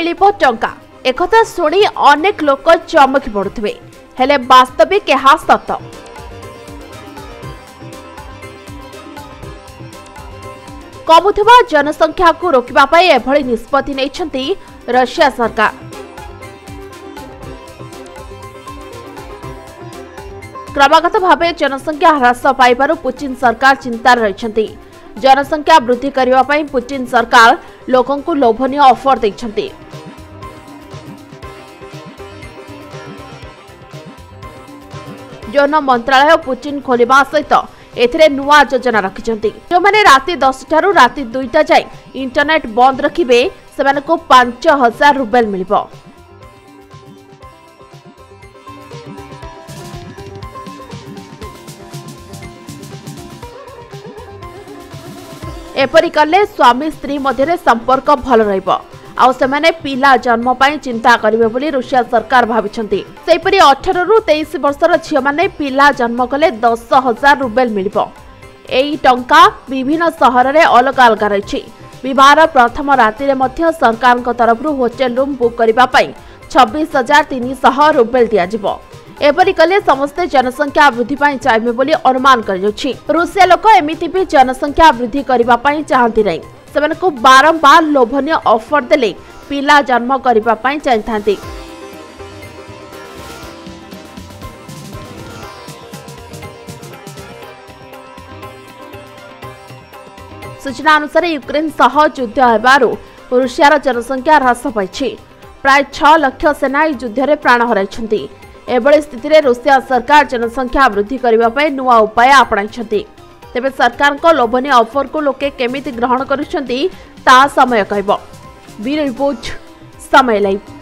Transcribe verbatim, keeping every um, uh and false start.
मिलिबो टंका एकथा सुनी अनेक लोक चमकी पड़ुथिबे, हेले वास्तविक ଏହା ସତ? कमुवा जनसंख्या को रोकवाई एभली निष्पत्ति नहीं रशिया सरकार। क्रमागत भाव जनसंख्या ह्रास पाइबारु पुतिन सरकार चिंतार रही। जनसंख्या वृद्धि करिवा पई पुतिन सरकार लोकों को लोभनीय ऑफर देछंती। जन मंत्रालय पुतिन खोलिबा सहित एथिरे नुआ योजना रखिछंती। जो माने राति दस ठारू राति दुईटा जाए इंटरनेट बंद रखिबे सेमानकु पांच हजार रुबेल मिलिबो। एपरी कले स्वामी स्त्री मध्य संपर्क भल रहा, पिला जन्म पर चिंता करेंगे। रूसिया सरकार भाई सेपरी अठारह रु तेईस वर्षर झील मैंने पिला जन्म कले दस हजार रुबेल मिल। यही टंका विभिन्न सहर में अलग अलग रही। बहर प्रथम राति सरकार तरफ होटेल रूम बुक करने छब्बीस हजार तीन शह रुबेल दिज्व। एपरी कले समस्ते जनसंख्या वृद्धि चाहिए बोली अनुमान कर। रूसिया लोक एमिति भी जनसंख्या वृद्धि करने चाहती नहीं, से बारंबार लोभनीय ऑफर देले पिला जन्म करने चाहती। सूचना अनुसार यूक्रेन सह युद्ध होबारु रूसियार जनसंख्या ह्रास पाई। प्राय छह लाख सेना युद्ध में प्राण हराई। एभली स्थिति में रूसिया सरकार जनसंख्या वृद्धि करने नुआ उपाय आपणाई। तेबे सरकार को लोभनीय ऑफर को लोके केमिति ग्रहण करुछंती ता समय कहब। Bureau report, Samay live.